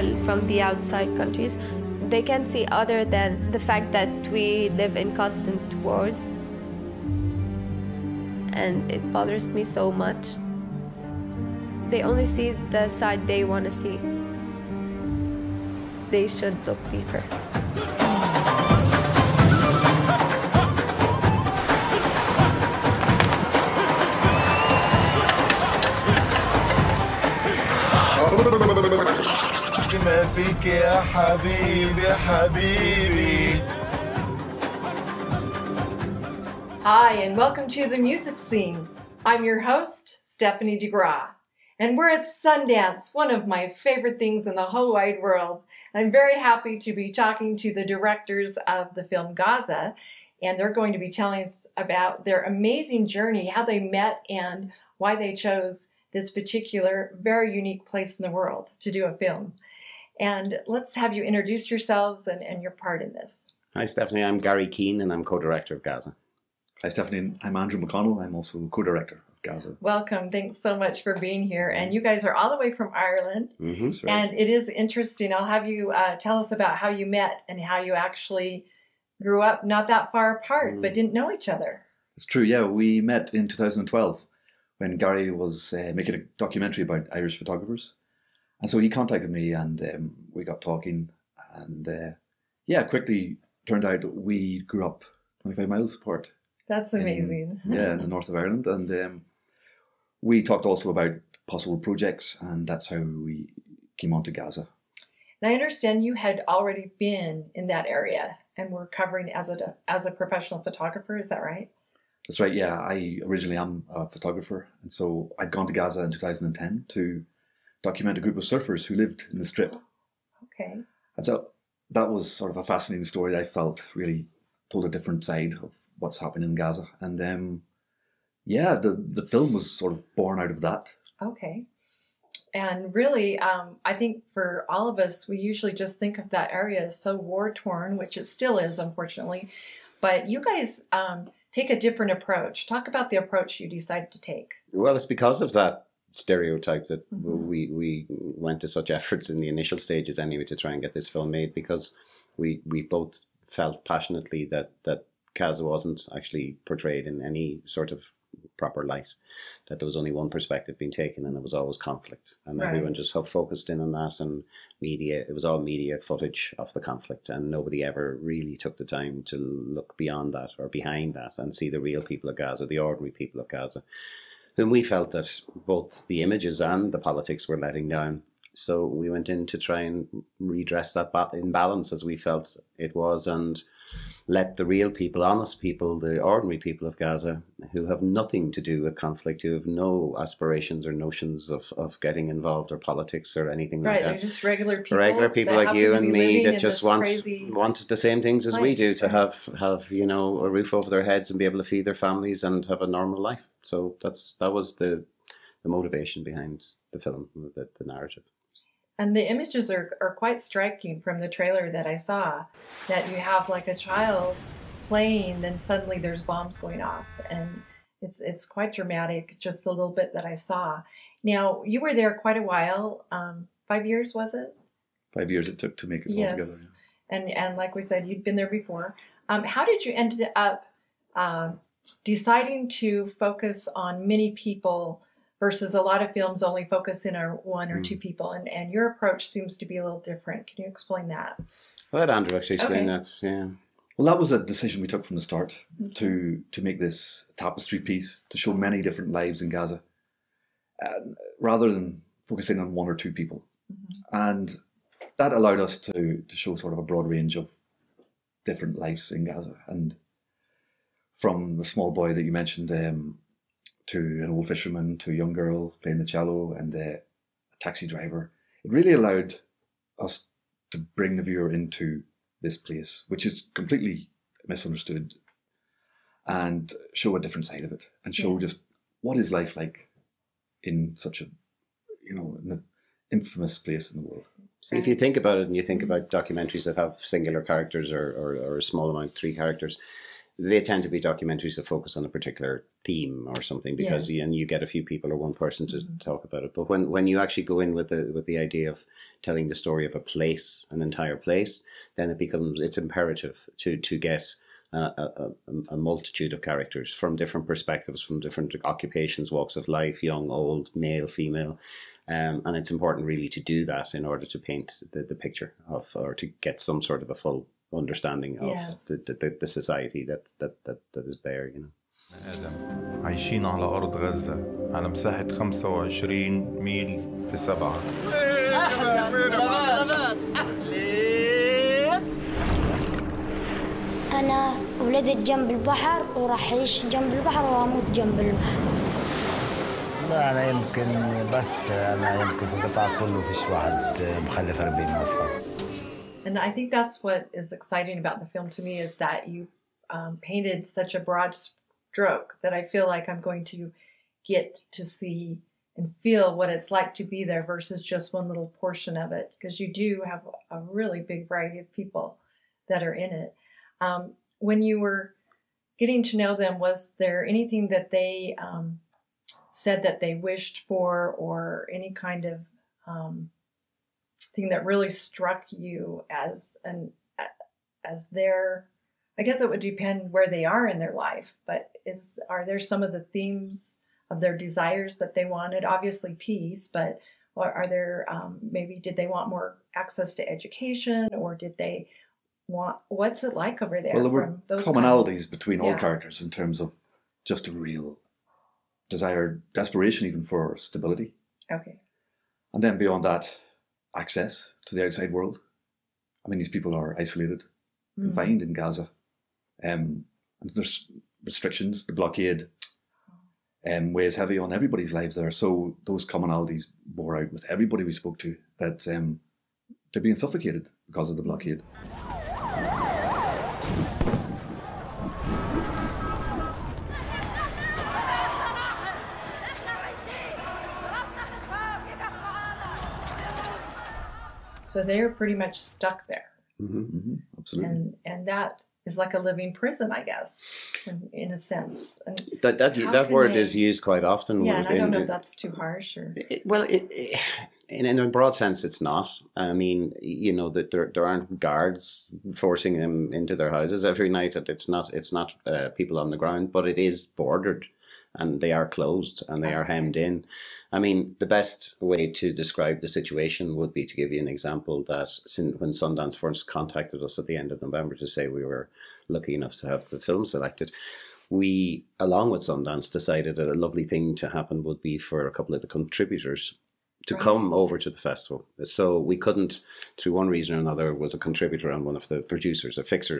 people from the outside countries, they can see other than the fact that we live in constant wars. And it bothers me so much. They only see the side they want to see. They should look deeper. ما فيك يا حبيبي حبيبي. Hi, and welcome to The Music Scene. I'm your host, Stephanie DeGraw. And we're at Sundance, one of my favorite things in the whole wide world. I'm very happy to be talking to the directors of the film Gaza, and they're going to be telling us about their amazing journey, how they met, and why they chose this particular, very unique place in the world to do a film. And let's have you introduce yourselves and your part in this. Hi, Stephanie. I'm Gary Keane, and I'm co-director of Gaza. Hi, Stephanie. I'm Andrew McConnell. I'm also co-director of Gaza. Welcome. Thanks so much for being here. And you guys are all the way from Ireland. Mm-hmm, and it is interesting. I'll have you tell us about how you met and how you actually grew up not that far apart, but didn't know each other. It's true. Yeah, we met in 2012. When Gary was making a documentary about Irish photographers. And so he contacted me and we got talking, and yeah, quickly turned out we grew up 25 miles apart. That's amazing. Yeah, in the north of Ireland. And we talked also about possible projects, and that's how we came on to Gaza. And I understand you had already been in that area and were covering as a professional photographer, is that right? That's right, yeah. I originally am a photographer, and so I'd gone to Gaza in 2010 to document a group of surfers who lived in the Strip. Okay. And so that was sort of a fascinating story. I felt really told a different side of what's happening in Gaza. And yeah, the film was sort of born out of that. Okay. And really, I think for all of us, we usually just think of that area as so war-torn, which it still is, unfortunately. But you guys... take a different approach. Talk about the approach you decided to take. Well, it's because of that stereotype that we went to such efforts in the initial stages anyway to try and get this film made, because we both felt passionately that Gaza wasn't actually portrayed in any sort of proper light, that there was only one perspective being taken and there was always conflict. And everyone just focused in on that, and media, it was all media footage of the conflict, and nobody ever really took the time to look beyond that or behind that and see the real people of Gaza, the ordinary people of Gaza, whom we felt that both the images and the politics were letting down. So we went in to try and redress that imbalance as we felt it was, and let the real people, honest people, the ordinary people of Gaza, who have nothing to do with conflict, who have no aspirations or notions of getting involved or politics or anything like that. Right, they're just regular people. Regular people like you and me that just want the same things as we do, to have, you know, a roof over their heads and be able to feed their families and have a normal life. So that was the motivation behind the film, the narrative. And the images are quite striking from the trailer that I saw, that you have like a child playing, then suddenly there's bombs going off. And it's quite dramatic, just a little bit that I saw. Now, you were there quite a while. 5 years, was it? 5 years it took to make it all together. Yes, and like we said, you'd been there before. How did you end up deciding to focus on many people versus a lot of films only focus in on one or two people, and your approach seems to be a little different. Can you explain that? I'll let Andrew actually explain that. Yeah. Well, that was a decision we took from the start to make this tapestry piece to show many different lives in Gaza, rather than focusing on one or two people, and that allowed us to show sort of a broad range of different lives in Gaza, and from the small boy that you mentioned. To an old fisherman, to a young girl playing the cello, and a taxi driver. It really allowed us to bring the viewer into this place, which is completely misunderstood, and show a different side of it, and show just what is life like in such a, you know, in an infamous place in the world. So if you think about it, and you think about documentaries that have singular characters or a small amount, three characters, they tend to be documentaries that focus on a particular theme or something, because and you get a few people or one person to talk about it. But when you actually go in with the idea of telling the story of a place, an entire place, then it becomes, it's imperative to get a multitude of characters from different perspectives, from different occupations, walks of life, young, old, male, female. And it's important really to do that in order to paint the picture of, or to get some sort of a full understanding of the society that is there, you know. عايشين على أرض غزة على مساحة 25 ميل في 7. أنا ولدت جنب البحر وراح أعيش جنب البحر وأموت جنب البحر. أنا يمكن بس أنا يمكن في القطاع كله فيش واحد مخلف 40 نفر. And I think that's what is exciting about the film to me, is that you painted such a broad stroke that I feel like I'm going to get to see and feel what it's like to be there versus just one little portion of it, because you do have a really big variety of people that are in it. When you were getting to know them, was there anything that they said that they wished for, or any kind of... thing that really struck you as their, I guess it would depend where they are in their life, but are there some of the themes of their desires that they wanted? Obviously peace, but are there maybe, did they want more access to education, or did they want, what's it like over there? Well, there were those commonalities between all characters in terms of just a real desire, desperation even for stability. Okay. And then beyond that, access to the outside world. I mean, these people are isolated, confined in Gaza. And there's restrictions, the blockade weighs heavy on everybody's lives there. So those commonalities bore out with everybody we spoke to, that they're being suffocated because of the blockade. So they're pretty much stuck there. Absolutely. And that is like a living prison, I guess, in a sense. And that word is used quite often. Yeah, and I don't know if that's too harsh. Or... in a broad sense, it's not. I mean, you know, that there aren't guards forcing them into their houses every night. It's not people on the ground, but it is bordered. And they are closed and they are hemmed in. I mean, the best way to describe the situation would be to give you an example that when Sundance first contacted us at the end of November to say we were lucky enough to have the film selected, we, along with Sundance, decided that a lovely thing to happen would be for a couple of the contributors to come over to the festival. So we couldn't, through one reason or another, was a contributor and one of the producers, the fixer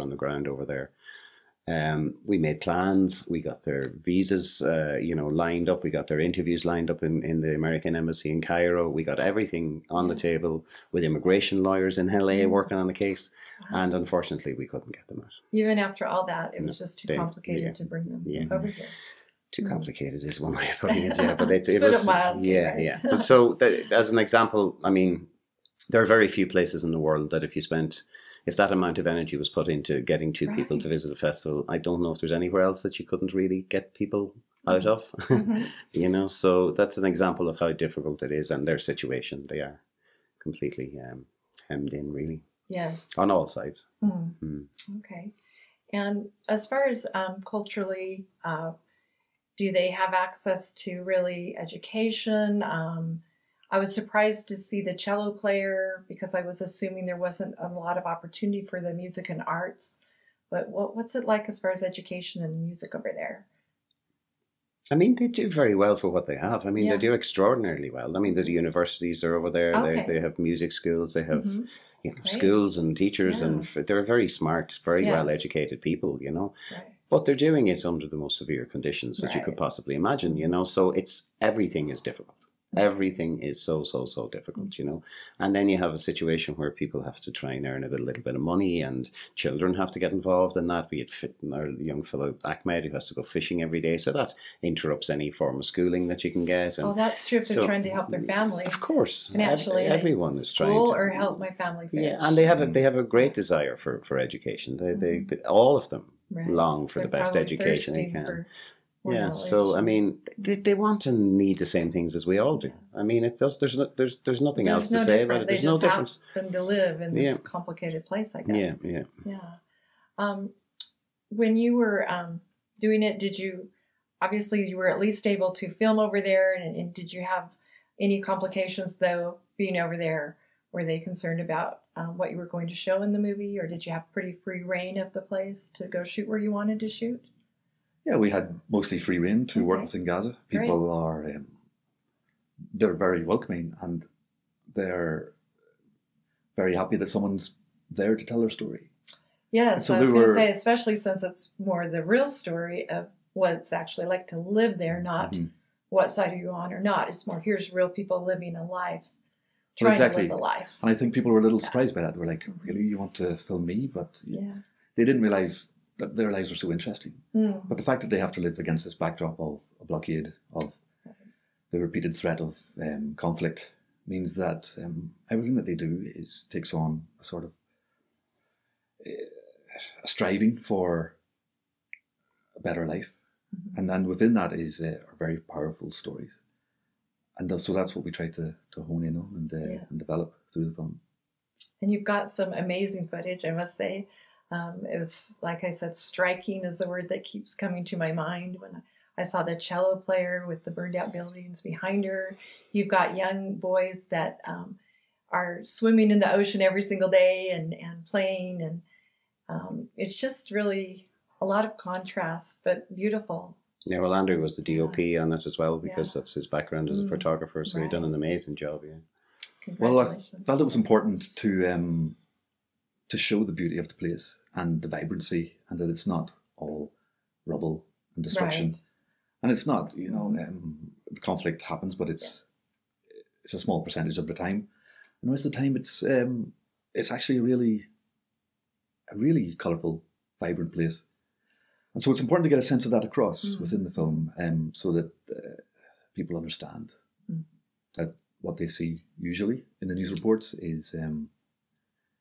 on the ground over there. We made plans, we got their visas, you know, lined up, we got their interviews lined up in the American Embassy in Cairo, we got everything on the table with immigration lawyers in LA working on the case, and unfortunately we couldn't get them out. Even after all that, it was just too complicated to bring them over here. Too complicated is one way of putting it, but it was, So as an example, I mean, there are very few places in the world that if that amount of energy was put into getting two people to visit a festival, I don't know if there's anywhere else that you couldn't really get people out of, you know? So that's an example of how difficult it is, and their situation. They are completely hemmed in, really. Yes. On all sides. Okay. And as far as culturally, do they have access to really education? I was surprised to see the cello player, because I was assuming there wasn't a lot of opportunity for the music and arts. But what's it like as far as education and music over there? I mean, they do very well for what they have. I mean, they do extraordinarily well. I mean, the universities are over there. Okay. They have music schools. They have schools and teachers, and they're very smart, very well-educated people, you know. Right. But they're doing it under the most severe conditions that you could possibly imagine, you know. So everything is difficult. Everything is so difficult, you know. And then you have a situation where people have to try and earn a little bit of money, and children have to get involved in that, be it our young fellow Ahmed, who has to go fishing every day. So that interrupts any form of schooling that you can get. And that's true if they're trying to help their family. Of course. And actually, everyone is trying to. School or help my family finish. Yeah, and they have a great desire for education. All of them right. long for the best education they can. Yeah, so I mean, they want to need the same things as we all do. Yes. I mean, it does. There's nothing else to say about it. There's no difference. They just happen to live in this complicated place, I guess. Yeah. When you were doing it, did you obviously you were at least able to film over there, and did you have any complications though being over there? Were they concerned about what you were going to show in the movie, or did you have pretty free reign of the place to go shoot where you wanted to shoot? Yeah, we had mostly free reign to work within Gaza. People are, they're very welcoming and they're very happy that someone's there to tell their story. Yes, so I was going to say, especially since it's more the real story of what it's actually like to live there, not what side are you on or not. It's more, here's real people living a life, trying to live a life. And I think people were a little surprised by that. They were like, really, you want to film me? But they didn't realise that their lives were so interesting. But the fact that they have to live against this backdrop of a blockade, of the repeated threat of conflict, means that everything that they do is takes on a sort of a striving for a better life. And then within that is are very powerful stories. And so that's what we try to hone in on and develop through the film. And you've got some amazing footage, I must say. It was, like I said, striking is the word that keeps coming to my mind when I saw the cello player with the burned out buildings behind her. You've got young boys that are swimming in the ocean every single day and playing. And it's just really a lot of contrast, but beautiful. Yeah, well, Andrew was the DOP on it as well, because that's his background as a photographer. So he'd done an amazing job. Well, I felt it was important to show the beauty of the place and the vibrancy, and that it's not all rubble and destruction. And it's not, you know, the conflict happens, but it's a small percentage of the time. And most of the time, it's actually a really colourful, vibrant place. And so it's important to get a sense of that across within the film, so that people understand that what they see usually in the news reports is...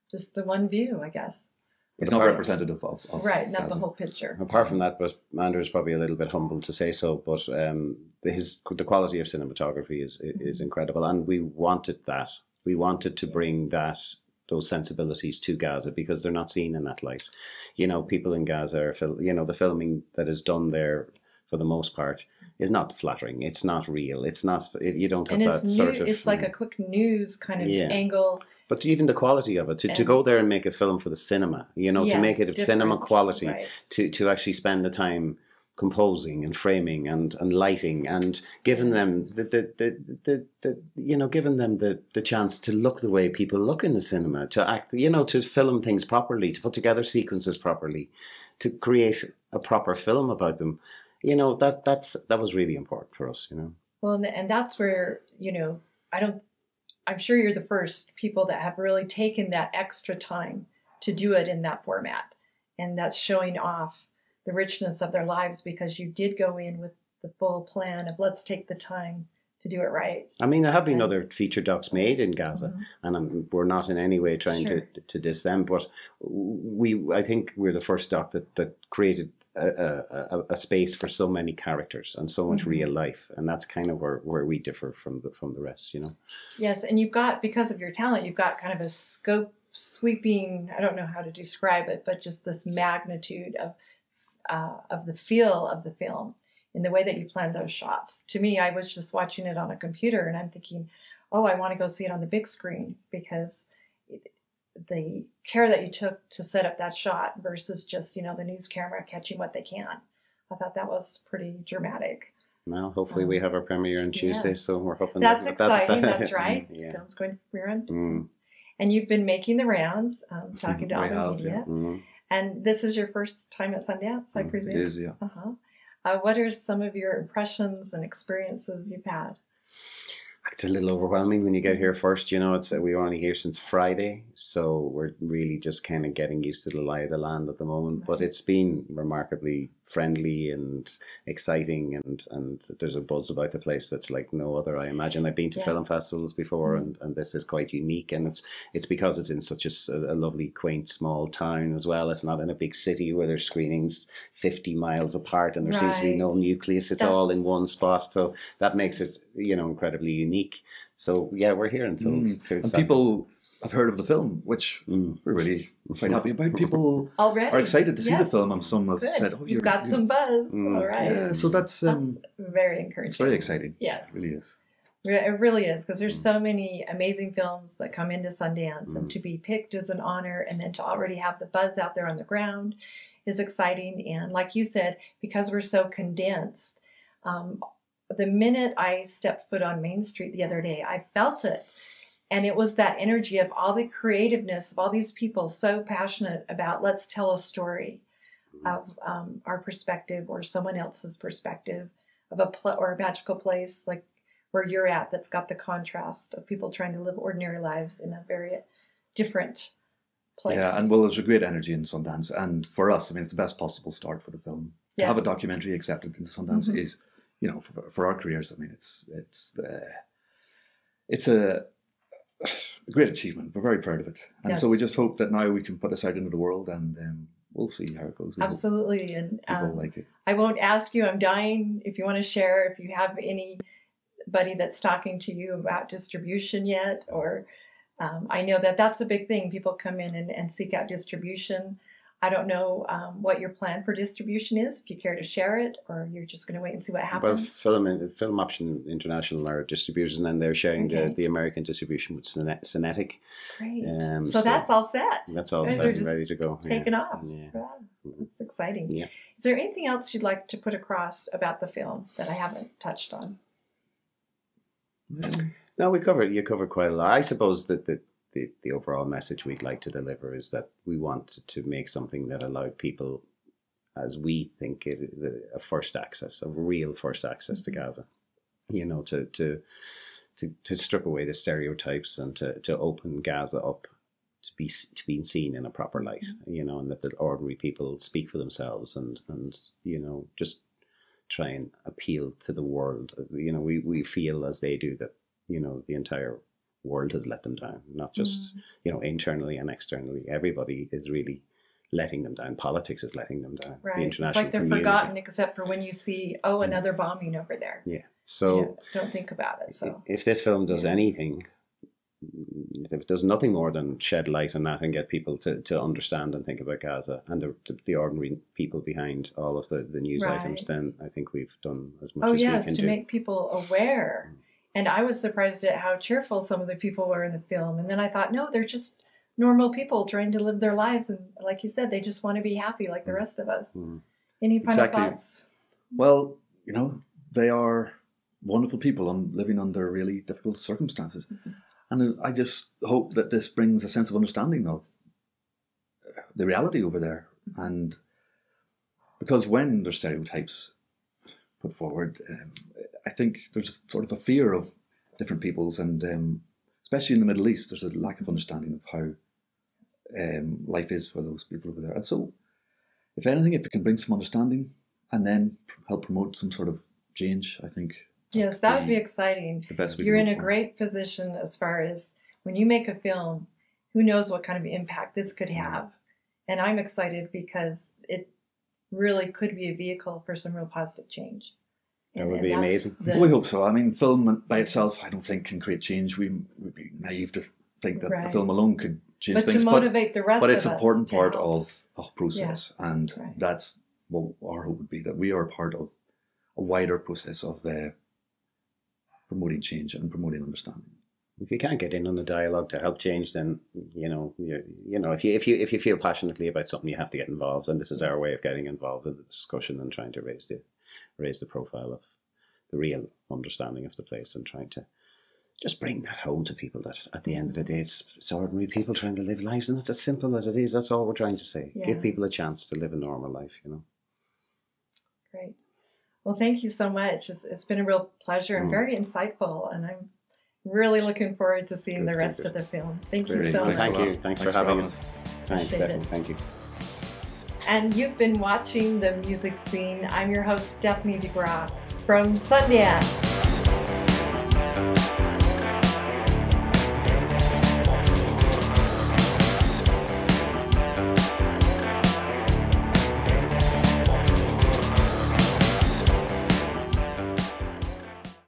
just the one view, I guess. It's not representative of not the whole picture. Apart from that, but Andrew's probably a little bit humble to say so, but the quality of cinematography is incredible, and we wanted that. We wanted to bring those sensibilities to Gaza, because they're not seen in that light. You know, people in Gaza are, the filming that is done there for the most part is not flattering. It's not real. It's not, you don't have that sort of... It's like a quick news kind of angle. But even the quality of it, to go there and make a film for the cinema, to make it of cinema quality, to actually spend the time composing and framing and lighting, and giving them the chance to look the way people look in the cinema, to act, to film things properly, to put together sequences properly, to create a proper film about them, that was really important for us, Well, and that's where, I'm sure you're the first people that have really taken that extra time to do it in that format. And that's showing off the richness of their lives, because you did go in with the full plan of let's take the time to do it right. I mean, there have been other feature docs made in Gaza, and we're not in any way trying to diss them, but I think we're the first doc that created a space for so many characters and so much real life, and that's kind of where we differ from the rest, Yes, and you've got, because of your talent, you've got kind of a scope sweeping, I don't know how to describe it, but just this magnitude of the feel of the film in the way that you planned those shots. To me, I was just watching it on a computer and I'm thinking, oh, I want to go see it on the big screen, because the care that you took to set up that shot versus just, the news camera catching what they can. I thought that was pretty dramatic. Well, hopefully we have our premiere on Tuesday, so we're hoping that's exciting. That's right. The film's going to premiere on. And you've been making the rounds, talking to all the media. And this is your first time at Sundance, I presume? It is, yeah. What are some of your impressions and experiences you've had? It's a little overwhelming when you get here first, you know. It's we were only here since Friday, so we're really just kind of getting used to the lie of the land at the moment. But it's been remarkably friendly and exciting, and there's a buzz about the place that's like no other. I imagine I've been to film festivals before, and this is quite unique, and it's because it's in such a lovely, quaint, small town as well. It's not in a big city where there's screenings 50 miles apart, and there seems to be no nucleus. It's all in one spot, so that makes it, you know, incredibly unique. So yeah, we're here until and people have heard of the film, which we're really quite happy about. People are excited to see the film, and some have said, "Oh, you've got some buzz." All right, yeah. So that's very encouraging. It's very exciting. Yes, it really is. It really is, because there's so many amazing films that come into Sundance, and to be picked is an honor, and then to already have the buzz out there on the ground is exciting. And like you said, because we're so condensed. The minute I stepped foot on Main Street the other day, I felt it. And it was that energy of all the creativeness of all these people so passionate about, let's tell a story of our perspective or someone else's perspective of a magical place like where you're at, that's got the contrast of people trying to live ordinary lives in a very different place. Yeah, and well, there's a great energy in Sundance. And for us, I mean, it's the best possible start for the film. Yes. To have a documentary accepted into Sundance is... You know, for our careers, I mean, it's a great achievement. We're very proud of it, and so we just hope that now we can put this out into the world, and we'll see how it goes. Absolutely, and people like it. I won't ask you. I'm dying. If you want to share, if you have anybody that's talking to you about distribution yet, or I know that that's a big thing. People come in and seek out distribution. I don't know what your plan for distribution is, if you care to share it, or you're just going to wait and see what happens. Well, Film Option International are distributors, and then they're sharing the American distribution with Cinetic. Great. So that's all set. That's all set and ready to go. Taken off. Yeah. Wow. That's exciting. Yeah. Is there anything else you'd like to put across about the film that I haven't touched on? No, you covered quite a lot. I suppose that the overall message we'd like to deliver is that we want to make something that allowed people, as we think it, a real first access to Gaza, you know, to strip away the stereotypes and to open Gaza up to being seen in a proper light, you know, and that the ordinary people speak for themselves and you know, just try and appeal to the world. You know, we feel as they do that, you know, the entire world has let them down, not just you know, internally and externally. Everybody is really letting them down. Politics is letting them down. Right. The international it's like they're community. Forgotten, except for when you see another bombing over there. Yeah. So you don't think about it. So if this film does anything, if it does nothing more than shed light on that and get people to understand and think about Gaza and the ordinary people behind all of the news items, then I think we've done as much as we can do. To make people aware. And I was surprised at how cheerful some of the people were in the film. And then I thought, no, they're just normal people trying to live their lives. And like you said, they just want to be happy like the rest of us. Any final thoughts? Well, you know, they are wonderful people living under really difficult circumstances. And I just hope that this brings a sense of understanding of the reality over there. And because when there's stereotypes put forward... I think there's sort of a fear of different peoples, and especially in the Middle East, there's a lack of understanding of how life is for those people over there. And so, if anything, if it can bring some understanding and then help promote some sort of change, I think. Yes, that would be exciting. The best You're in a great position as far as when you make a film, who knows what kind of impact this could have. And I'm excited because it really could be a vehicle for some real positive change. That would be amazing. We hope so. I mean, film by itself, I don't think can create change. We would be naive to think that the film alone could change things. But to motivate the rest of us. But it's an important part of a process. Yeah. And that's what our hope would be, that we are part of a wider process of promoting change and promoting understanding. If you can't get in on the dialogue to help change, then if you feel passionately about something, you have to get involved, and this is our way of getting involved in the discussion and trying to raise the profile of the real understanding of the place and trying to just bring that home to people, that at the end of the day, it's ordinary people trying to live lives, and that's as simple as it is. That's all we're trying to say. Give people a chance to live a normal life, you know. Great. Well, thank you so much. It's been a real pleasure and very insightful, and I'm really looking forward to seeing the rest of the film. Thank you so much. Thank you. Thanks for having us. Thanks, Stephanie. Thank you. And you've been watching The Music Scene. I'm your host, Stephanie DeGraw from Sundance.